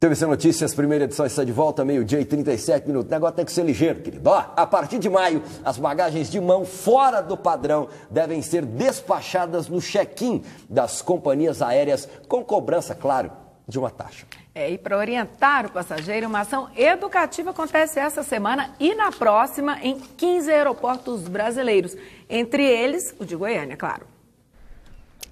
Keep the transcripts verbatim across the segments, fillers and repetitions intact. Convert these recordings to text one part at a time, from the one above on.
T V C Notícias, primeira edição, está de volta, meio-dia e trinta e sete minutos. O negócio tem que ser ligeiro, querido. Ó, a partir de maio, as bagagens de mão fora do padrão devem ser despachadas no check-in das companhias aéreas, com cobrança, claro, de uma taxa. É, e para orientar o passageiro, uma ação educativa acontece essa semana e na próxima em quinze aeroportos brasileiros, entre eles o de Goiânia, claro.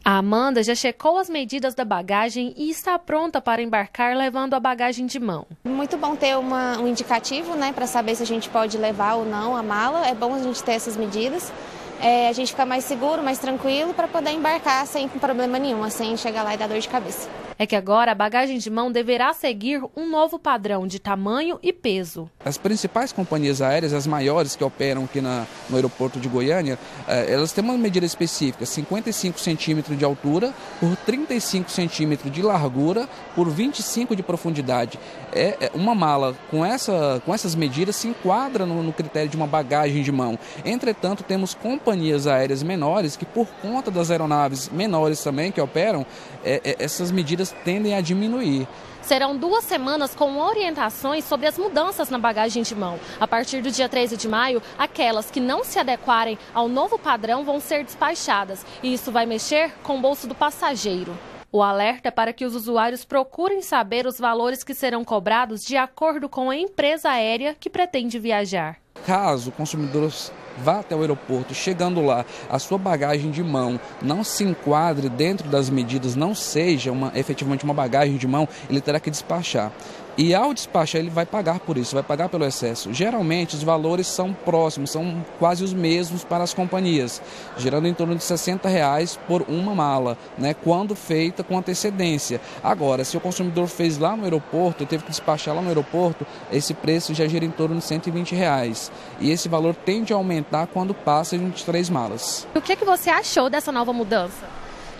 A Amanda já checou as medidas da bagagem e está pronta para embarcar levando a bagagem de mão. Muito bom ter uma, um indicativo, né, para saber se a gente pode levar ou não a mala. É bom a gente ter essas medidas. É, a gente fica mais seguro, mais tranquilo para poder embarcar sem problema nenhum, sem chegar lá e dar dor de cabeça. É que agora a bagagem de mão deverá seguir um novo padrão de tamanho e peso. As principais companhias aéreas, as maiores que operam aqui na, no aeroporto de Goiânia, eh, elas têm uma medida específica, cinquenta e cinco centímetros de altura por trinta e cinco centímetros de largura por vinte e cinco de profundidade. É, é uma mala com, essa, com essas medidas se enquadra no, no critério de uma bagagem de mão. Entretanto, temos companhias aéreas menores que, por conta das aeronaves menores também que operam, eh, eh, essas medidas tendem a diminuir. Serão duas semanas com orientações sobre as mudanças na bagagem de mão. A partir do dia treze de maio, aquelas que não se adequarem ao novo padrão vão ser despachadas. E isso vai mexer com o bolso do passageiro. O alerta é para que os usuários procurem saber os valores que serão cobrados de acordo com a empresa aérea que pretende viajar. Caso o consumidor vá até o aeroporto, chegando lá, a sua bagagem de mão não se enquadre dentro das medidas, não seja uma, efetivamente uma bagagem de mão, ele terá que despachar. E ao despachar ele vai pagar por isso, vai pagar pelo excesso. Geralmente os valores são próximos, são quase os mesmos para as companhias, gerando em torno de sessenta reais por uma mala, né, quando feita com antecedência. Agora, se o consumidor fez lá no aeroporto, teve que despachar lá no aeroporto, esse preço já gira em torno de cento e vinte reais. E esse valor tende a aumentar quando passa de vinte e três malas. O que que você achou dessa nova mudança?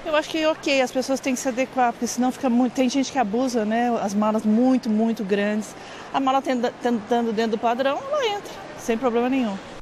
Eu acho que é ok, as pessoas têm que se adequar, porque senão fica muito, tem gente que abusa, né? As malas muito, muito grandes. A mala tentando dentro do padrão, ela entra, sem problema nenhum.